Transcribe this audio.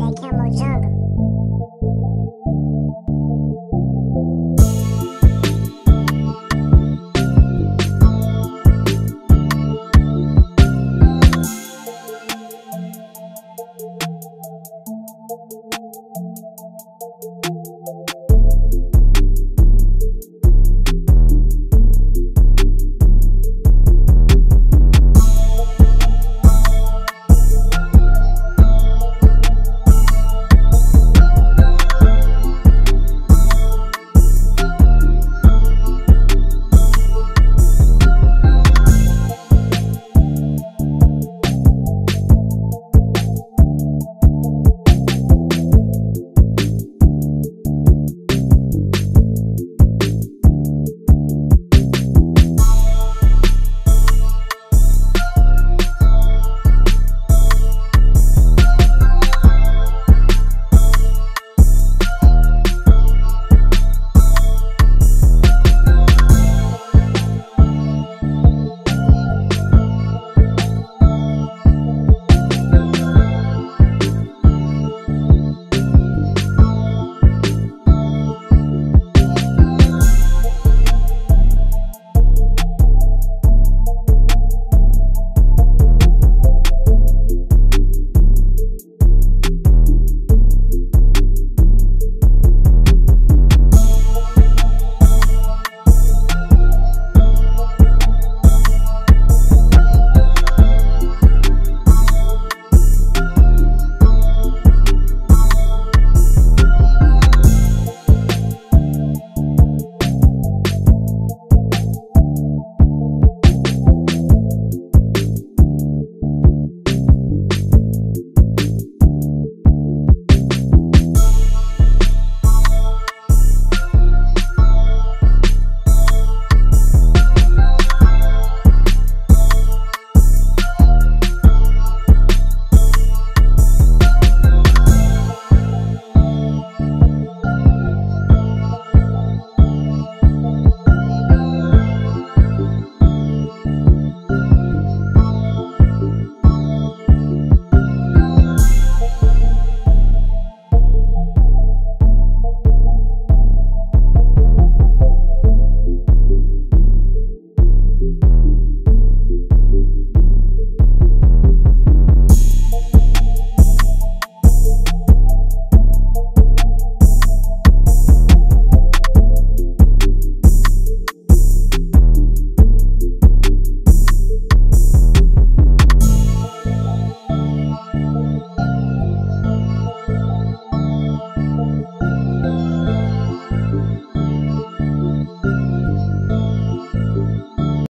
that camel jump.